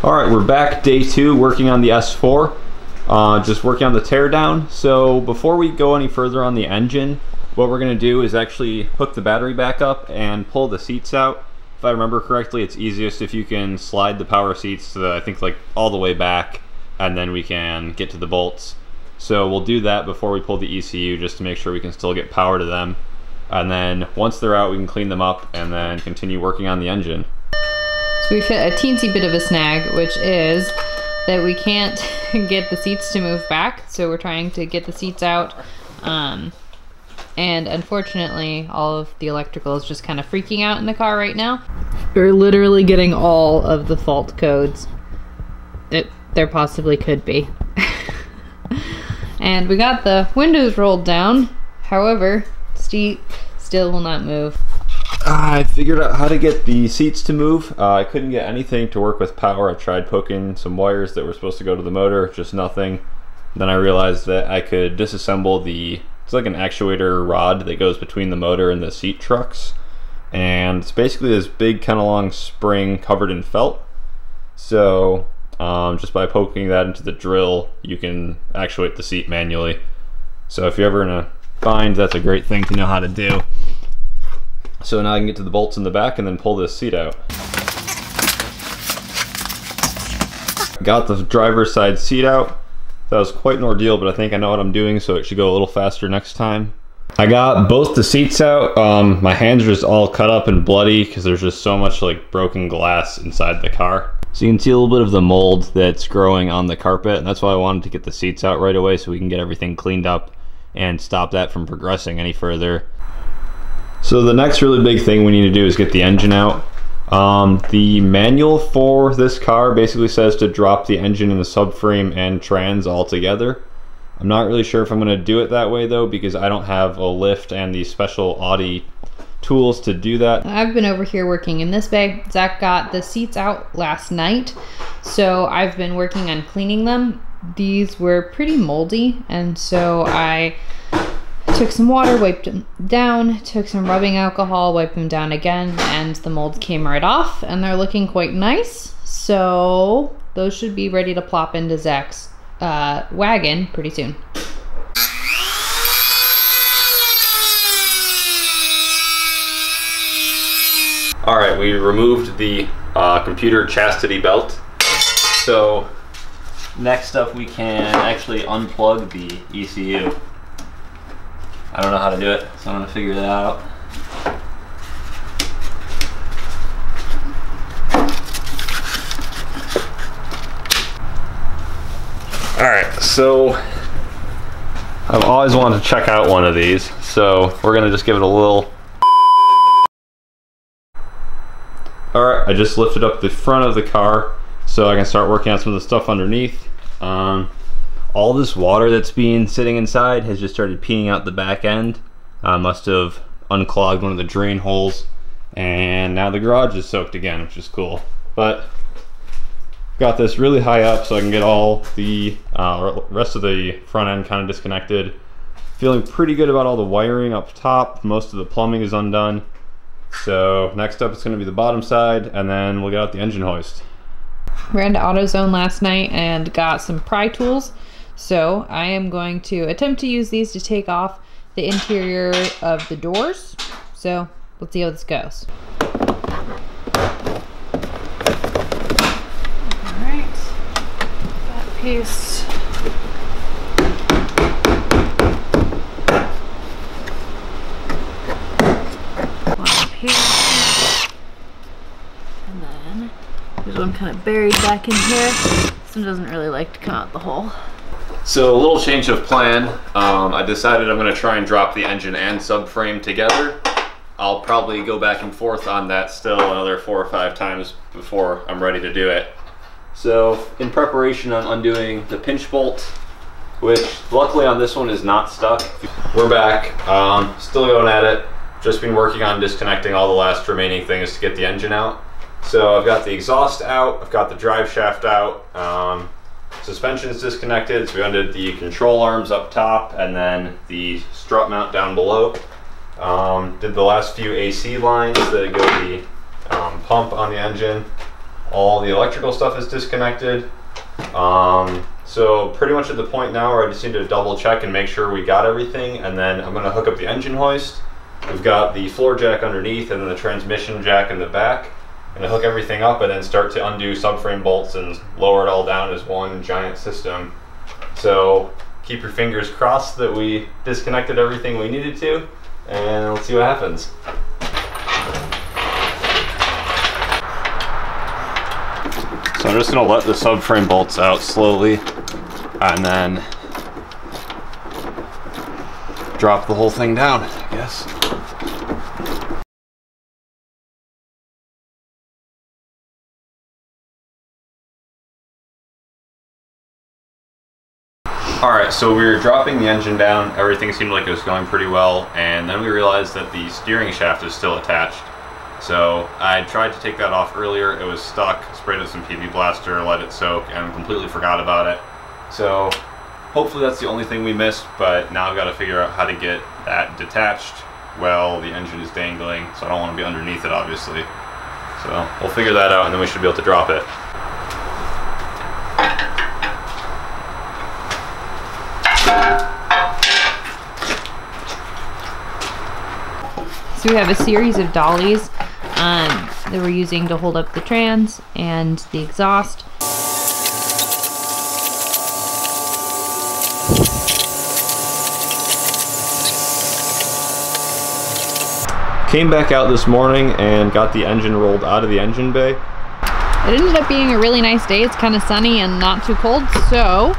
All right, we're back, day 2, working on the S4, just working on the teardown. So before we go any further on the engine, what we're gonna do is actually hook the battery back up and pull the seats out. If I remember correctly, it's easiest if you can slide the power seats to the, I think, like all the way back, and then we can get to the bolts. So we'll do that before we pull the ECU, just to make sure we can still get power to them. And then once they're out, we can clean them up and then continue working on the engine. We hit a teensy bit of a snag, which is that we can't get the seats to move back, so we're trying to get the seats out, and unfortunately all of the electrical is just kind of freaking out in the car right now. We're literally getting all of the fault codes that there possibly could be. And we got the windows rolled down, however seat still will not move. I figured out how to get the seats to move. I couldn't get anything to work with power. I tried poking some wires that were supposed to go to the motor, just nothing. Then I realized that I could disassemble the, it's like an actuator rod that goes between the motor and the seat trucks. And it's basically this big kind of long spring covered in felt. So just by poking that into the drill, you can actuate the seat manually. So if you're ever in a bind, that's a great thing to know how to do. So now I can get to the bolts in the back and then pull this seat out. Got the driver's side seat out. That was quite an ordeal, but I think I know what I'm doing, so it should go a little faster next time. I got both the seats out. My hands are just all cut up and bloody because there's just so much like broken glass inside the car. So you can see a little bit of the mold that's growing on the carpet, and that's why I wanted to get the seats out right away so we can get everything cleaned up and stop that from progressing any further. So the next really big thing we need to do is get the engine out. The manual for this car basically says to drop the engine and the subframe and trans all together. I'm not really sure if I'm going to do it that way though, because I don't have a lift and the special Audi tools to do that. I've been over here working in this bay. Zach got the seats out last night, so I've been working on cleaning them. These were pretty moldy, and so I took some water, wiped them down, took some rubbing alcohol, wiped them down again, and the mold came right off, and they're looking quite nice. So those should be ready to plop into Zach's wagon pretty soon. All right, we removed the computer chastity belt. So next up, we can actually unplug the ECU. I don't know how to do it, so I'm gonna figure that out. All right, so I've always wanted to check out one of these, so we're gonna just give it a little. All right, I just lifted up the front of the car so I can start working on some of the stuff underneath. All this water that's been sitting inside has just started peeing out the back end. I must have unclogged one of the drain holes, and now the garage is soaked again, which is cool. But got this really high up so I can get all the rest of the front end kind of disconnected. Feeling pretty good about all the wiring up top. Most of the plumbing is undone. So next up, it's going to be the bottom side, and then we'll get out the engine hoist. Ran to AutoZone last night and got some pry tools. So I am going to attempt to use these to take off the interior of the doors. So let's see how this goes. All right, that piece. One piece. And then there's one kind of buried back in here. This one doesn't really like to come out the hole. So a little change of plan. I decided I'm gonna try and drop the engine and subframe together. I'll probably go back and forth on that still another 4 or 5 times before I'm ready to do it. So in preparation, I'm undoing the pinch bolt, which luckily on this one is not stuck. We're back, still going at it. Just been working on disconnecting all the last remaining things to get the engine out. So I've got the exhaust out, I've got the drive shaft out, suspension is disconnected, so we undid the control arms up top and then the strut mount down below. Did the last few AC lines that go the pump on the engine. all the electrical stuff is disconnected. So pretty much at the point now where I just need to double check and make sure we got everything, and then I'm going to hook up the engine hoist. We've got the floor jack underneath and then the transmission jack in the back. I'm going to hook everything up and then start to undo subframe bolts and lower it all down as one giant system. So keep your fingers crossed that we disconnected everything we needed to, and let's see what happens. So I'm just going to let the subframe bolts out slowly and then drop the whole thing down, I guess. Alright, so we were dropping the engine down, everything seemed like it was going pretty well, and then we realized that the steering shaft is still attached. So I tried to take that off earlier, it was stuck, sprayed with some PB blaster, let it soak, and completely forgot about it. So hopefully that's the only thing we missed, but now I've got to figure out how to get that detached while the engine is dangling, so I don't want to be underneath it obviously. So we'll figure that out and then we should be able to drop it. So we have a series of dollies that we're using to hold up the trans and the exhaust. Came back out this morning and got the engine rolled out of the engine bay. It ended up being a really nice day. It's kind of sunny and not too cold, so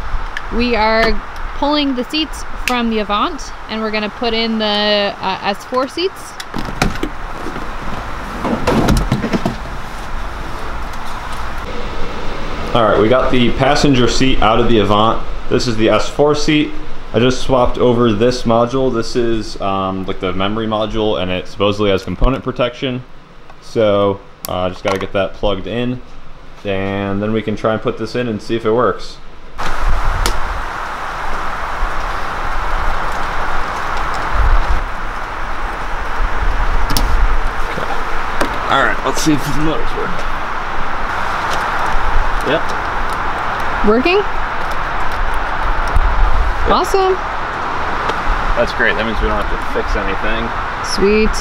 we are pulling the seats from the Avant and we're gonna put in the S4 seats. All right, we got the passenger seat out of the Avant. This is the S4 seat. I just swapped over this module. This is like the memory module, and it supposedly has component protection. So I just gotta get that plugged in, and then we can try and put this in and see if it works. Let's see if the motors work. Yep. Working? Yep. Awesome. That's great. That means we don't have to fix anything. Sweet.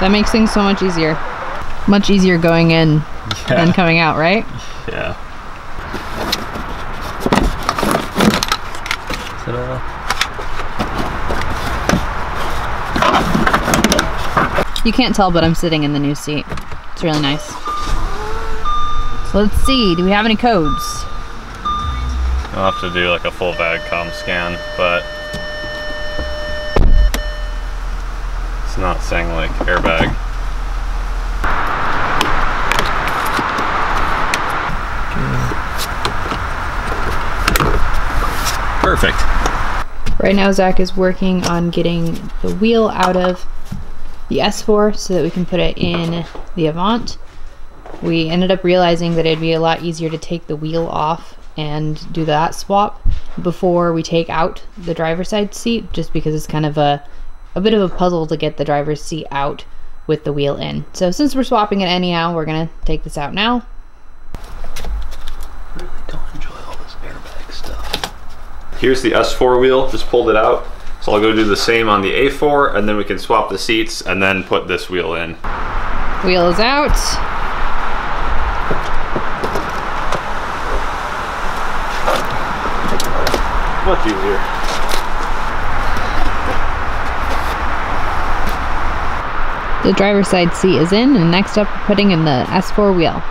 That makes things so much easier. Much easier going in than coming out, right? Yeah. You can't tell, but I'm sitting in the new seat. It's really nice. So let's see, do we have any codes? I'll have to do like a full VAGCOM scan, but it's not saying like airbag. Perfect. Right now, Zach is working on getting the wheel out of the S4 so that we can put it in the Avant. We ended up realizing that it'd be a lot easier to take the wheel off and do that swap before we take out the driver's side seat, just because it's kind of a bit of a puzzle to get the driver's seat out with the wheel in. So since we're swapping it anyhow, we're gonna take this out now. I really don't enjoy all this airbag stuff. Here's the S4 wheel, just pulled it out. So I'll go do the same on the A4, and then we can swap the seats and then put this wheel in. Wheel is out. Much easier. The driver's side seat is in, and next up we're putting in the S4 wheel.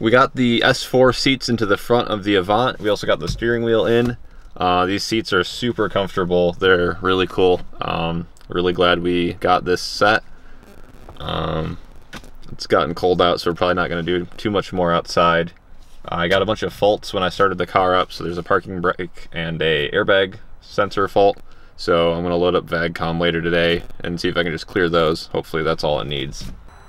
We got the S4 seats into the front of the Avant. We also got the steering wheel in. These seats are super comfortable. They're really cool. Really glad we got this set. It's gotten cold out, so we're probably not going to do too much more outside. I got a bunch of faults when I started the car up. So there's a parking brake and a airbag sensor fault. So I'm going to load up VAGCOM later today and see if I can just clear those. Hopefully that's all it needs.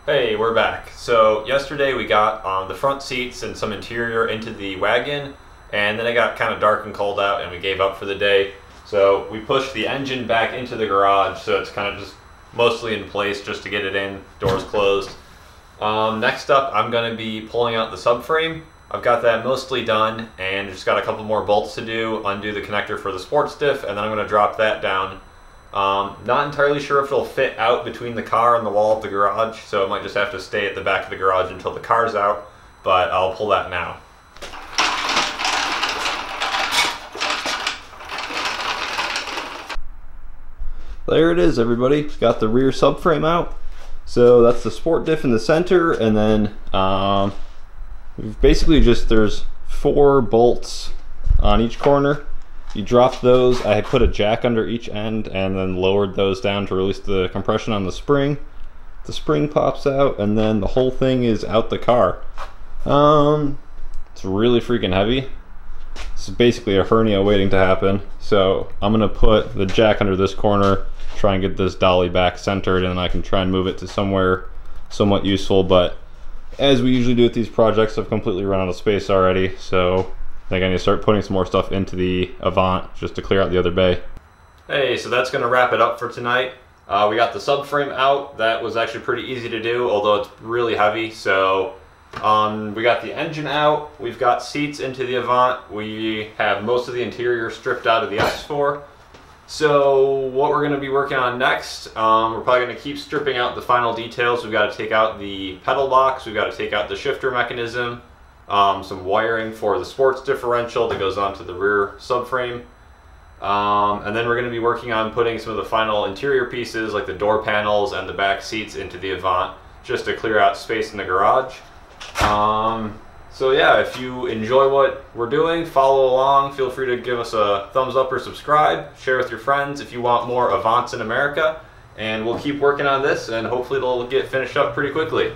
Hey, we're back. So yesterday we got the front seats and some interior into the wagon, and then it got kind of dark and cold out and we gave up for the day. So we pushed the engine back into the garage, so it's kind of just mostly in place just to get it in, doors closed. Next up, I'm going to be pulling out the subframe. I've got that mostly done and just got a couple more bolts to do, undo the connector for the sports diff, and then I'm going to drop that down. Not entirely sure if it'll fit out between the car and the wall of the garage, so it might just have to stay at the back of the garage until the car's out, but I'll pull that now. There it is, everybody. Got the rear subframe out. So that's the sport diff in the center, and then basically just there's 4 bolts on each corner. You drop those, I put a jack under each end and then lowered those down to release the compression on the spring. The spring pops out and then the whole thing is out the car. It's really freaking heavy. It's basically a hernia waiting to happen. So I'm gonna put the jack under this corner, try and get this dolly back centered, and then I can try and move it to somewhere somewhat useful. But as we usually do with these projects, I've completely run out of space already, so I think I need to start putting some more stuff into the Avant just to clear out the other bay. Hey, so that's gonna wrap it up for tonight. We got the subframe out. That was actually pretty easy to do, although it's really heavy. So we got the engine out, we've got seats into the Avant, we have most of the interior stripped out of the S4. So what we're going to be working on next, we're probably going to keep stripping out the final details. We've got to take out the pedal box, we've got to take out the shifter mechanism, some wiring for the sports differential that goes onto the rear subframe, and then we're going to be working on putting some of the final interior pieces like the door panels and the back seats into the Avant just to clear out space in the garage. So yeah, if you enjoy what we're doing, follow along, feel free to give us a thumbs up or subscribe, share with your friends if you want more Avants in America, and we'll keep working on this and hopefully it'll get finished up pretty quickly.